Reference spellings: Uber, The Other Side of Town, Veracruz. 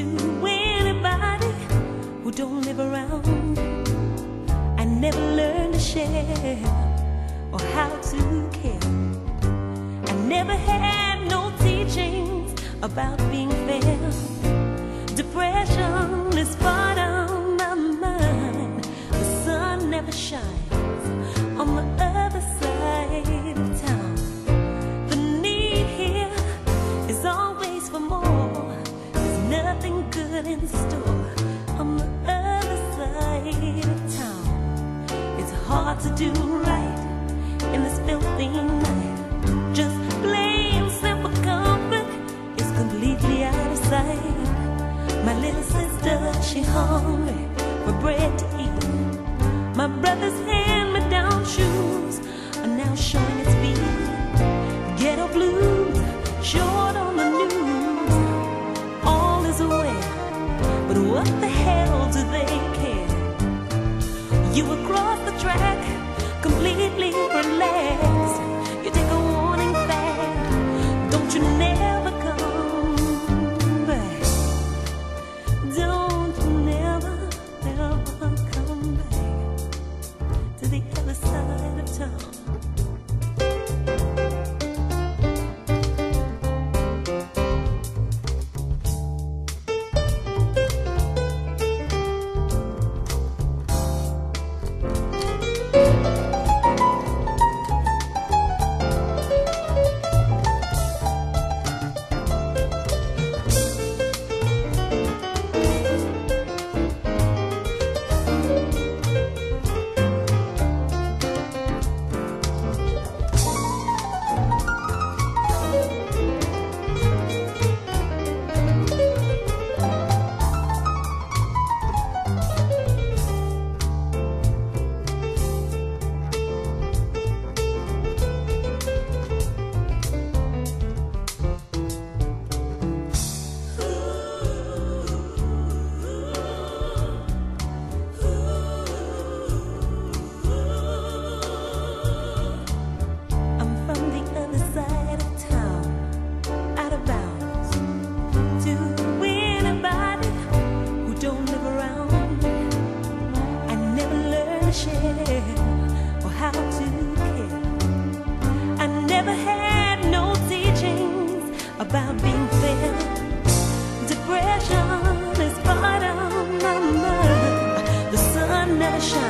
to anybody who don't live around. I never learned to share or how to care. I never had no teachings about being fair. Depression is part of my mind. The sun never shines on the other side of town. The need here is always for more. There's nothing good in store on the other side of town. It's hard to do right in this filthy night. Just plain simple comfort is completely out of sight. My little sister, she hungry for bread to eat. My brother's hand-me-down shoes are now showing its feet. Ghetto blues, showed on the news. All is aware, but what the hell do they care? You across the track, completely relaxed. You take a warning back, don't you never come back. Don't you never, ever come back to the other side of town. Or how to care. I never had no teachings about being fair. Depression is part of my mind. The sun never shines.